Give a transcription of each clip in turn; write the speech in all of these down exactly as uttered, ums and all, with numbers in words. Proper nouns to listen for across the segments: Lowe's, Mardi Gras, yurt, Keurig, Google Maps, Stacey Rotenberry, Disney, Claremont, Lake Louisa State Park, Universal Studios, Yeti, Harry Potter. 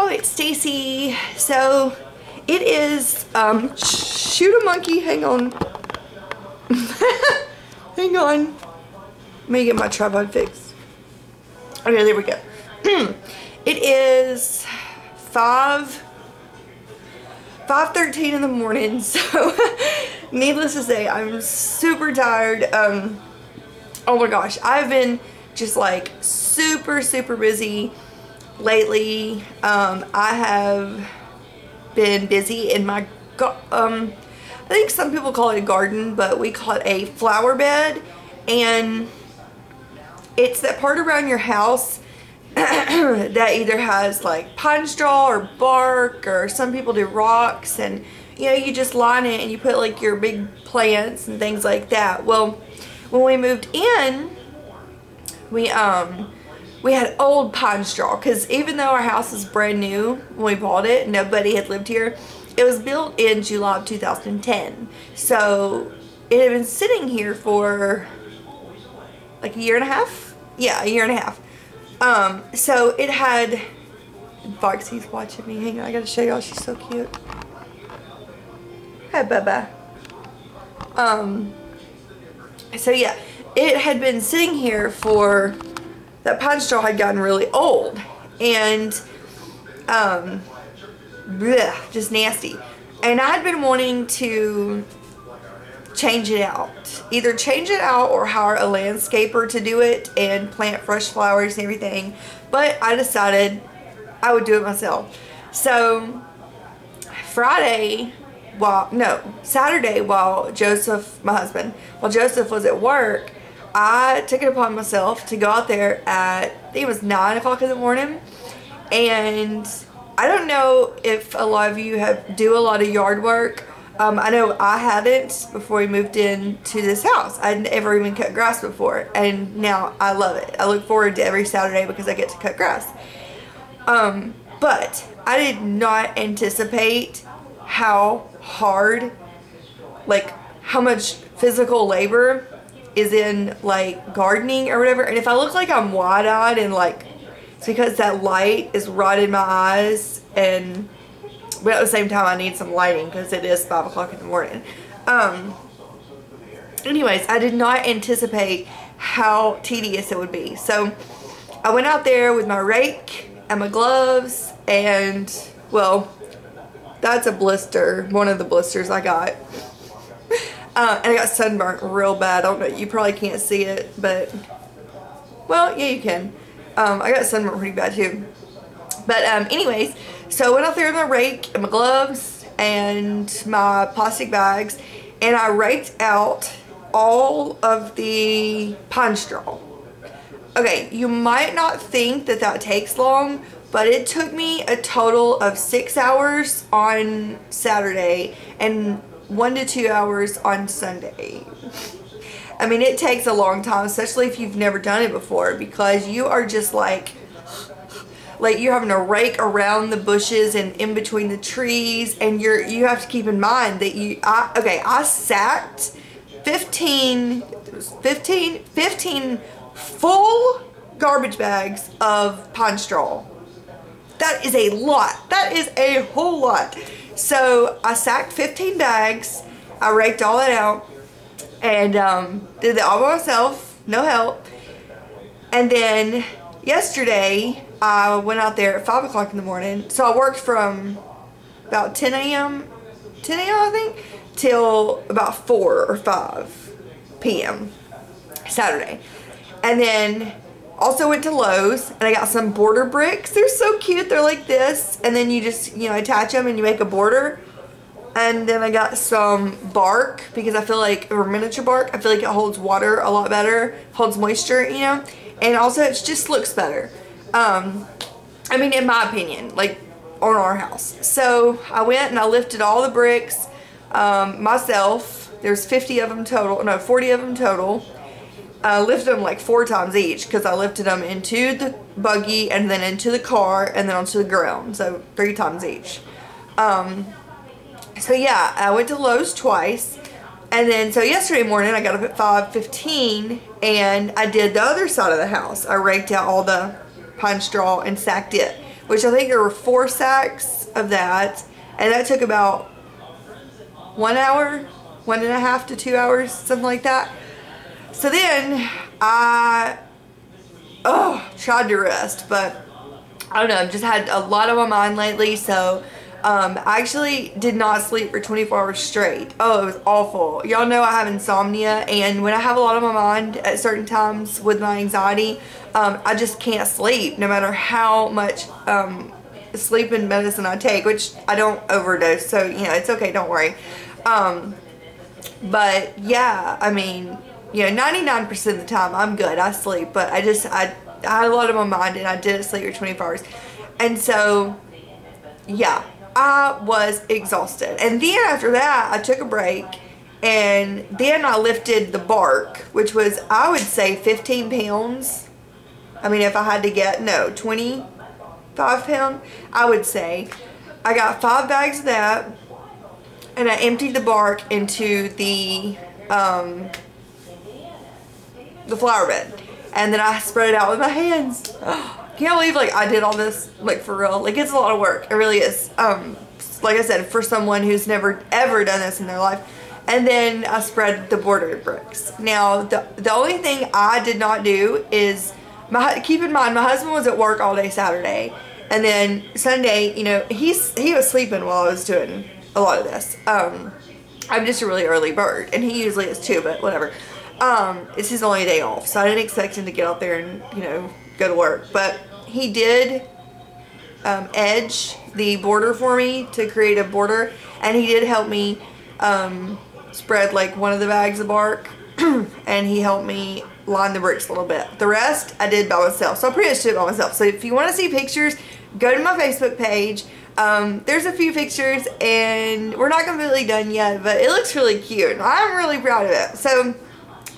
y'all, it's Stacey. So it is, um, shoot a monkey, hang on. hang on. Let me get my tripod fixed. Okay, there we go. It is five thirteen in the morning, so needless to say, I'm super tired. Um, oh my gosh, I've been just like super, super busy lately. Um, I have been busy in my, um, I think some people call it a garden, but we call it a flower bed, and it's that part around your house that either has like pine straw or bark, or some people do rocks, and you know, you just line it and you put like your big plants and things like that. Well, when we moved in, we um we had old pine straw, because even though our house is brand new when we bought it, nobody had lived here. It was built in July of two thousand ten, so it had been sitting here for like a year and a half. Yeah, a year and a half. Um, so it had, Foxy's watching me, hang on, I gotta show y'all, she's so cute. Hi, Bubba. Um, so yeah, it had been sitting here for, that pine straw had gotten really old, and, um, bleh, just nasty. And I had been wanting to change it out, either change it out or hire a landscaper to do it and plant fresh flowers and everything, but I decided I would do it myself. So Friday, while no Saturday, while Joseph, my husband, while Joseph was at work, I took it upon myself to go out there at, I think it was nine o'clock in the morning. And I don't know if a lot of you have do a lot of yard work. Um, I know I hadn't before we moved in to this house. I'd never even cut grass before, and now I love it. I look forward to every Saturday because I get to cut grass. Um, but I did not anticipate how hard, like how much physical labor is in like gardening or whatever. And if I look like I'm wide-eyed and like, it's because that light is right in my eyes, and but at the same time I need some lighting because it is five o'clock in the morning. Um, anyways, I did not anticipate how tedious it would be. So I went out there with my rake and my gloves, and well, that's a blister, one of the blisters I got. Uh, and I got sunburnt real bad. I don't know, you probably can't see it, but well, yeah, you can. Um, I got sunburnt pretty bad too. But um, anyways, so I went out there with my rake and my gloves and my plastic bags, and I raked out all of the pine straw. Okay, you might not think that that takes long, but it took me a total of six hours on Saturday and one to two hours on Sunday. I mean, it takes a long time, especially if you've never done it before, because you are just like, like you're having to rake around the bushes and in between the trees, and you're you have to keep in mind that you I, okay I sat fifteen full garbage bags of pine straw. That is a lot. That is a whole lot. So I sacked fifteen bags. I raked all that out and um, did it all by myself, no help. And then yesterday I went out there at five o'clock in the morning. So I worked from about ten a m ten a m I think, till about four or five p m Saturday. And then also went to Lowe's and I got some border bricks. They're so cute. They're like this. And then you just, you know, attach them and you make a border. And then I got some bark because I feel like, or miniature bark, I feel like it holds water a lot better, holds moisture, you know. And also it just looks better. Um, I mean, in my opinion, like on our house. So I went and I lifted all the bricks um, myself. There's fifty of them total, no, forty of them total. I lifted them like four times each because I lifted them into the buggy and then into the car and then onto the ground. So three times each. Um, so yeah, I went to Lowe's twice. And then, so yesterday morning I got up at five fifteen and I did the other side of the house. I raked out all the pine straw and sacked it. which I think there were four sacks of that, and that took about one hour, one and a half to two hours, something like that. So then I oh tried to rest, but I don't know, I've just had a lot on my mind lately, so um, I actually did not sleep for twenty-four hours straight. Oh, it was awful. Y'all know I have insomnia, and when I have a lot on my mind at certain times with my anxiety, um, I just can't sleep no matter how much um, sleep and medicine I take, which I don't overdose, so you know, it's okay, don't worry. Um, but yeah, I mean, you know, ninety-nine percent of the time I'm good, I sleep, but I just, I, I had a lot on my mind, and I didn't sleep for twenty-four hours. And so, yeah, I was exhausted. And then after that, I took a break, and then I lifted the bark, which was, I would say, fifteen pounds. I mean, if I had to get, no, twenty-five pounds, I would say. I got five bags of that, and I emptied the bark into the, um, the flower bed, and then I spread it out with my hands. Oh, can't believe like I did all this, like for real. Like, it's a lot of work, it really is. Um, like I said, for someone who's never ever done this in their life. And then I spread the border bricks. Now the, the only thing I did not do is, my keep in mind my husband was at work all day Saturday, and then Sunday, you know, he's he was sleeping while I was doing a lot of this. Um, I'm just a really early bird, and he usually is too, but whatever. Um, it's his only day off, so I didn't expect him to get out there and, you know, go to work. But he did um, edge the border for me to create a border, and he did help me um, spread like one of the bags of bark, and he helped me line the bricks a little bit. The rest I did by myself, so I pretty much did it by myself. So if you want to see pictures, go to my Facebook page. Um, there's a few pictures, and we're not completely done yet, but it looks really cute. I'm really proud of it. So.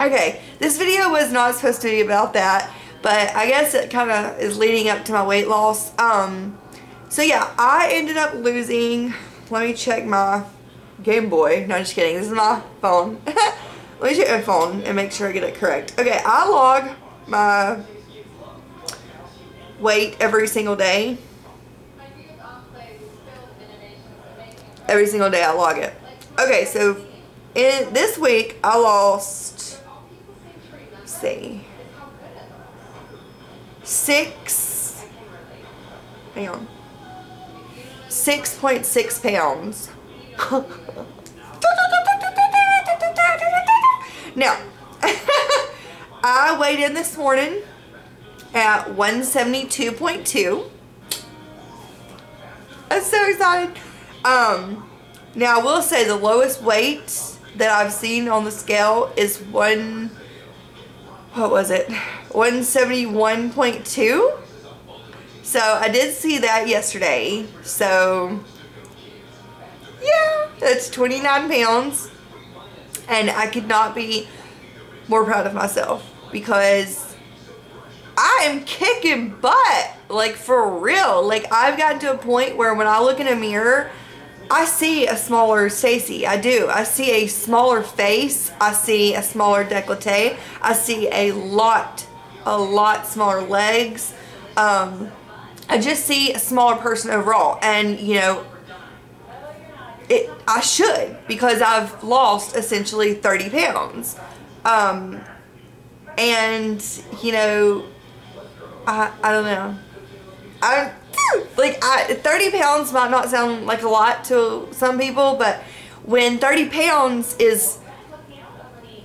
Okay, this video was not supposed to be about that, but I guess it kind of is leading up to my weight loss. Um, so yeah, I ended up losing, let me check my Game Boy. No, just kidding. This is my phone. Let me check my phone and make sure I get it correct. Okay, I log my weight every single day. Every single day I log it. Okay, so in this week I lost... see, six, hang on, six point six pounds. Now, I weighed in this morning at one seventy-two point two. I'm so excited. Um, now I will say the lowest weight that I've seen on the scale is one. What was it? one seventy-one point two. So I did see that yesterday. So yeah, that's twenty-nine pounds, and I could not be more proud of myself because I am kicking butt, like for real. Like, I've gotten to a point where when I look in a mirror, I see a smaller Stacey. I do. I see a smaller face. I see a smaller décolleté. I see a lot, a lot smaller legs. Um, I just see a smaller person overall. And, you know, it. I should, because I've lost essentially thirty pounds. Um, and, you know, I, I don't know. I Like, I, thirty pounds might not sound like a lot to some people, but when thirty pounds is,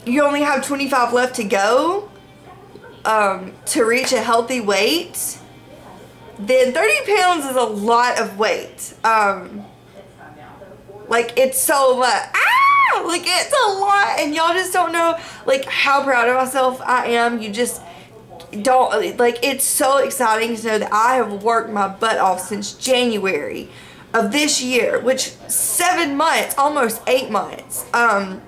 you only have twenty-five left to go um, to reach a healthy weight, then thirty pounds is a lot of weight. Um, like, it's so much. Ah! Like, it's a lot, and y'all just don't know, like, how proud of myself I am. You just... don't, like, it's so exciting to know that I have worked my butt off since January of this year, which seven months, almost eight months, um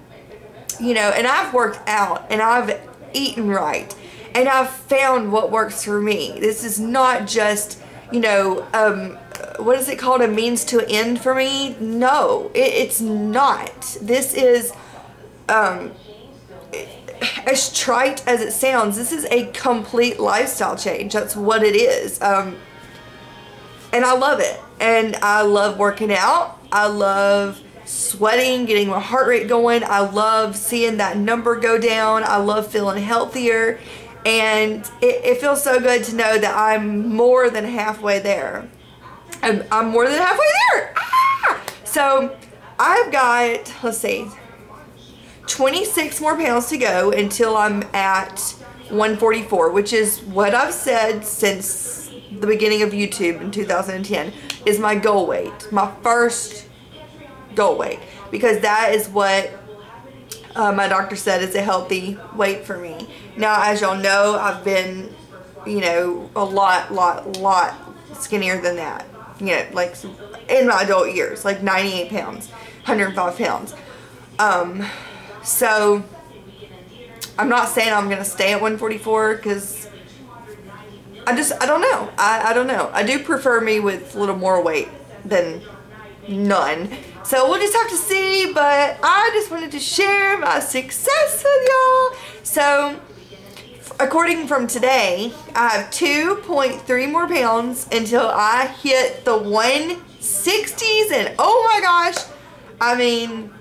you know, and I've worked out, and I've eaten right, and I've found what works for me. This is not just, you know, um what is it called, a means to an end for me. No, it, it's not. This is um as trite as it sounds, this is a complete lifestyle change. That's what it is. Um, And I love it. And I love working out. I love sweating, getting my heart rate going. I love seeing that number go down. I love feeling healthier. And it, it feels so good to know that I'm more than halfway there. I'm, I'm more than halfway there. Ah! So I've got, let's see, twenty-six more pounds to go until I'm at one forty-four, which is what I've said since the beginning of YouTube in two thousand ten is my goal weight, my first goal weight, because that is what uh, my doctor said is a healthy weight for me. Now, as y'all know, I've been, you know, a lot, lot, lot skinnier than that, you know, like in my adult years, like ninety-eight pounds, one hundred five pounds. Um, so I'm not saying I'm going to stay at one forty-four because I just, I don't know. I, I don't know. I do prefer me with a little more weight than none. So we'll just have to see, but I just wanted to share my success with y'all. So according from today, I have two point three more pounds until I hit the one sixties, and oh my gosh, I mean,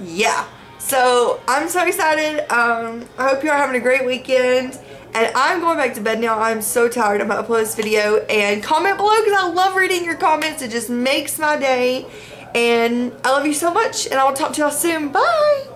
yeah. So I'm so excited. Um, I hope you are having a great weekend. And I'm going back to bed now. I'm so tired. I'm going to upload this video. And comment below because I love reading your comments. It just makes my day. And I love you so much. And I will talk to y'all soon. Bye.